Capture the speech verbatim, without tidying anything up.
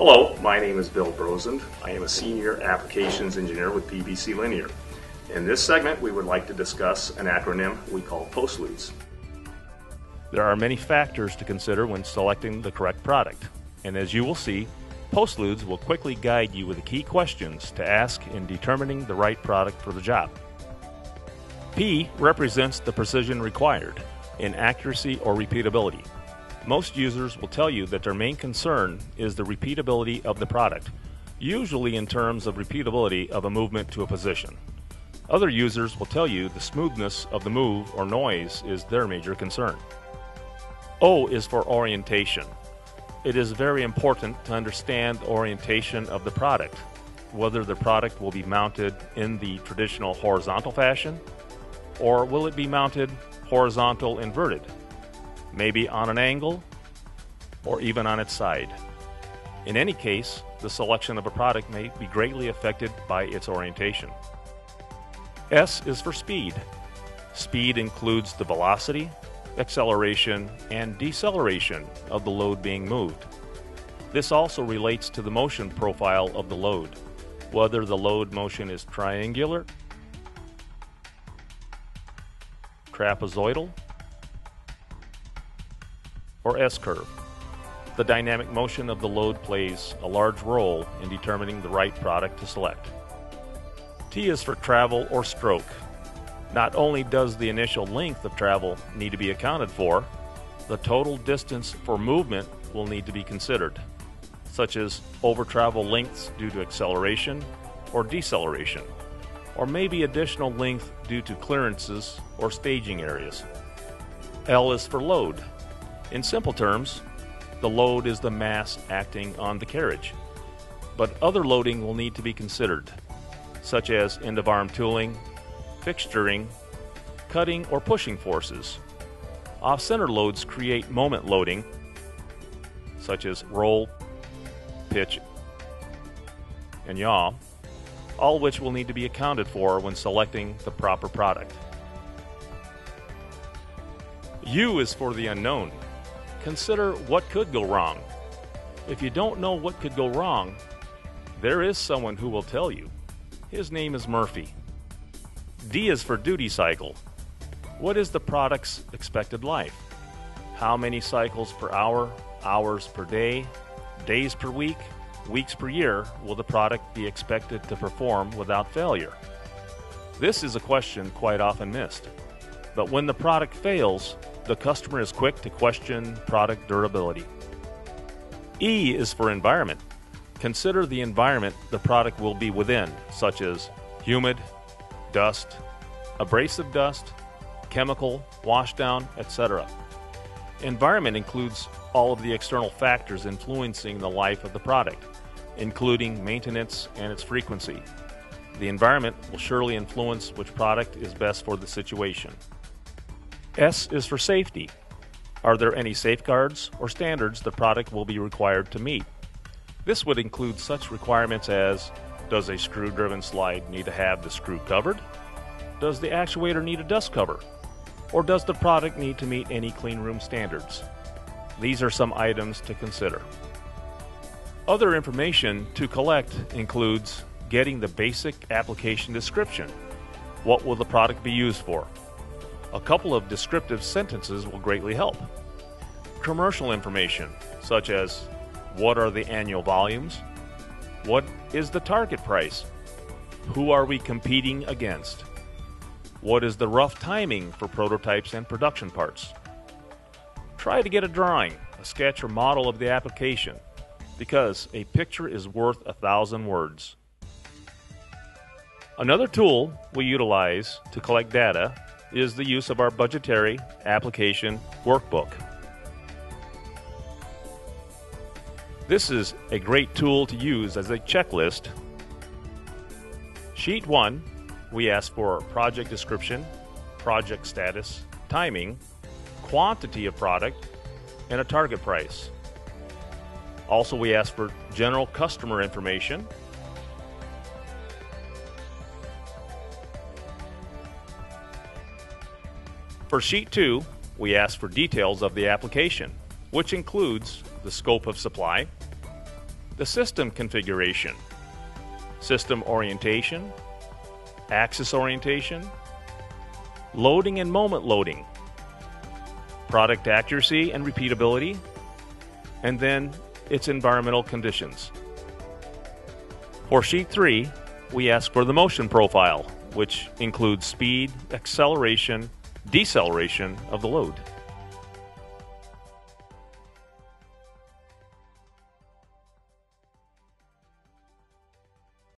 Hello, my name is Bill Brosend. I am a Senior Applications Engineer with P B C Linear. In this segment, we would like to discuss an acronym we call POSTLUDES. There are many factors to consider when selecting the correct product, and as you will see, POSTLUDES will quickly guide you with the key questions to ask in determining the right product for the job. P represents the precision required in accuracy or repeatability. Most users will tell you that their main concern is the repeatability of the product, usually in terms of repeatability of a movement to a position. Other users will tell you the smoothness of the move or noise is their major concern. O is for orientation. It is very important to understand orientation of the product, whether the product will be mounted in the traditional horizontal fashion, or will it be mounted horizontal inverted, maybe on an angle, or even on its side. In any case, the selection of a product may be greatly affected by its orientation. S is for speed. Speed includes the velocity, acceleration, and deceleration of the load being moved. This also relates to the motion profile of the load, whether the load motion is triangular, trapezoidal, or S-curve. The dynamic motion of the load plays a large role in determining the right product to select. T is for travel or stroke. Not only does the initial length of travel need to be accounted for, the total distance for movement will need to be considered, such as over-travel lengths due to acceleration or deceleration, or maybe additional length due to clearances or staging areas. L is for load. In simple terms, the load is the mass acting on the carriage, but other loading will need to be considered, such as end-of-arm tooling, fixturing, cutting or pushing forces. Off-center loads create moment loading, such as roll, pitch, and yaw, all which will need to be accounted for when selecting the proper product. U is for the unknown. Consider what could go wrong. If you don't know what could go wrong, there is someone who will tell you. His name is Murphy. D is for duty cycle. What is the product's expected life? How many cycles per hour, hours per day, days per week, weeks per year will the product be expected to perform without failure? This is a question quite often missed, but when the product fails, the customer is quick to question product durability. E is for environment. Consider the environment the product will be within, such as humid, dust, abrasive dust, chemical, washdown, et cetera. Environment includes all of the external factors influencing the life of the product, including maintenance and its frequency. The environment will surely influence which product is best for the situation. S is for safety. Are there any safeguards or standards the product will be required to meet? This would include such requirements as: does a screw-driven slide need to have the screw covered? Does the actuator need a dust cover? Or does the product need to meet any clean room standards? These are some items to consider. Other information to collect includes getting the basic application description. What will the product be used for? A couple of descriptive sentences will greatly help. Commercial information, such as what are the annual volumes? What is the target price? Who are we competing against? What is the rough timing for prototypes and production parts? Try to get a drawing, a sketch or model of the application, because a picture is worth a thousand words. Another tool we utilize to collect data is the use of our budgetary application workbook. This is a great tool to use as a checklist. Sheet one, we ask for project description, project status, timing, quantity of product, and a target price. Also, we ask for general customer information, for sheet two, we ask for details of the application, which includes the scope of supply, the system configuration, system orientation, axis orientation, loading and moment loading, product accuracy and repeatability, and then its environmental conditions. For sheet three, we ask for the motion profile, which includes speed, acceleration, deceleration of the load.